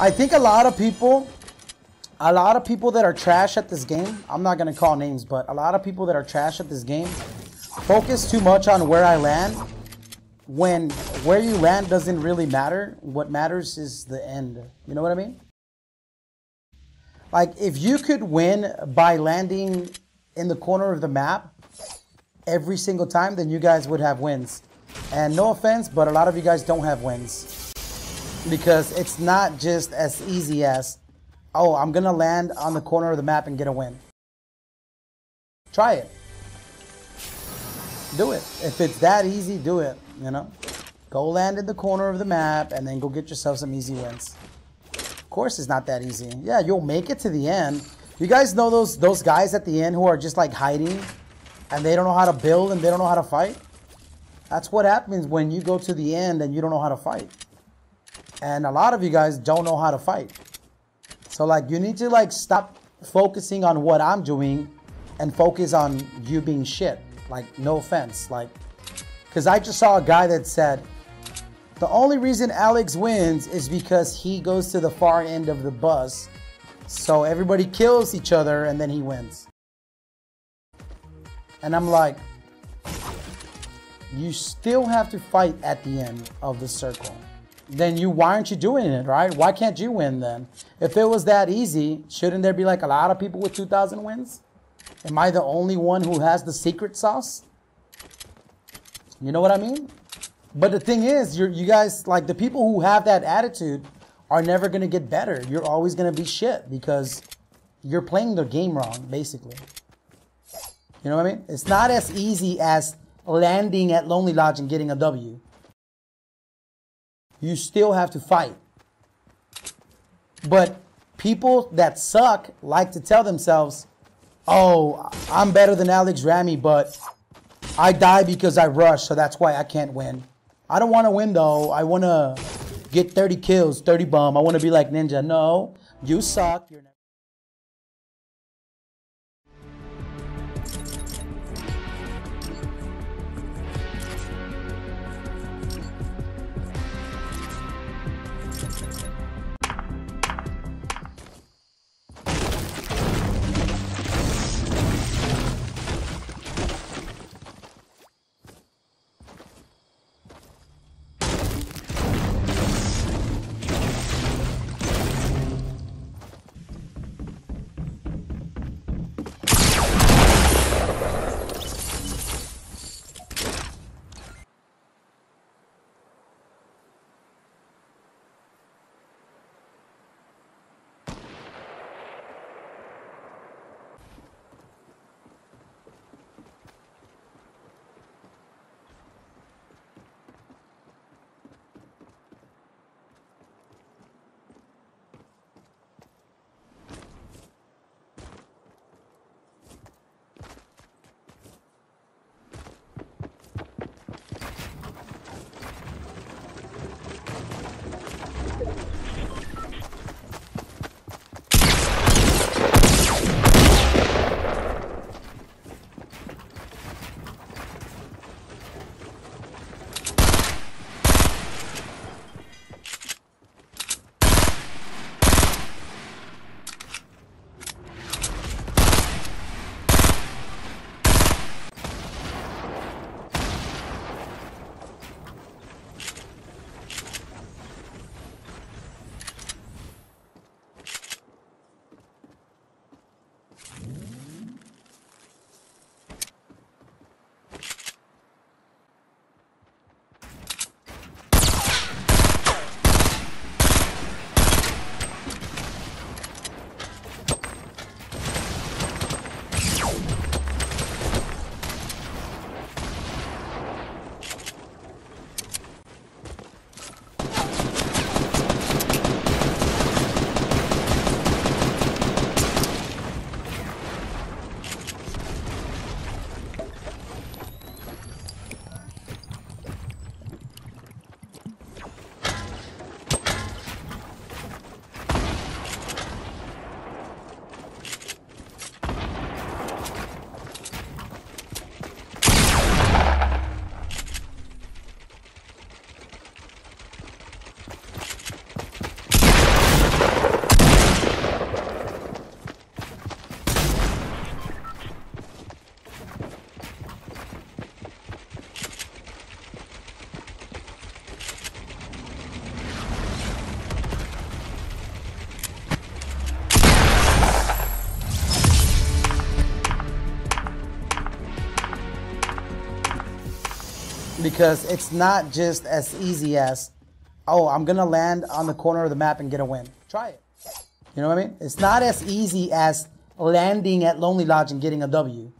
I think a lot of people that are trash at this game, I'm not going to call names, but a lot of people that are trash at this game focus too much on where I land, when where you land doesn't really matter. What matters is the end. You know what I mean? Like, if you could win by landing in the corner of the map every single time, then you guys would have wins. And no offense, but a lot of you guys don't have wins, because it's not just as easy as, oh, I'm gonna land on the corner of the map and get a win. Try it. Do it. If it's that easy, do it, you know? Go land in the corner of the map and then go get yourself some easy wins. Of course it's not that easy. Yeah, you'll make it to the end. You guys know those guys at the end who are just like hiding and they don't know how to build and they don't know how to fight? That's what happens when you go to the end and you don't know how to fight. And a lot of you guys don't know how to fight. So like, you need to like stop focusing on what I'm doing and focus on you being shit. Like, no offense, like, because I just saw a guy that said, the only reason Alex wins is because he goes to the far end of the bus, so everybody kills each other and then he wins. And I'm like, you still have to fight at the end of the circle. Then why aren't you doing it, right? Why can't you win then? If it was that easy, shouldn't there be like a lot of people with 2,000 wins? Am I the only one who has the secret sauce? You know what I mean? But the thing is, you guys, like, the people who have that attitude are never going to get better. You're always going to be shit because you're playing the game wrong, basically. You know what I mean? It's not as easy as landing at Lonely Lodge and getting a W. You still have to fight. But people that suck like to tell themselves, oh, I'm better than Alex Rami, but I die because I rush, so that's why I can't win. I don't want to win, though. I want to get 30 kills, 30 bomb. I want to be like Ninja. No, you suck. You're never. because it's not just as easy as, oh, I'm gonna land on the corner of the map and get a win. Try it. You know what I mean? It's not as easy as landing at Lonely Lodge and getting a W.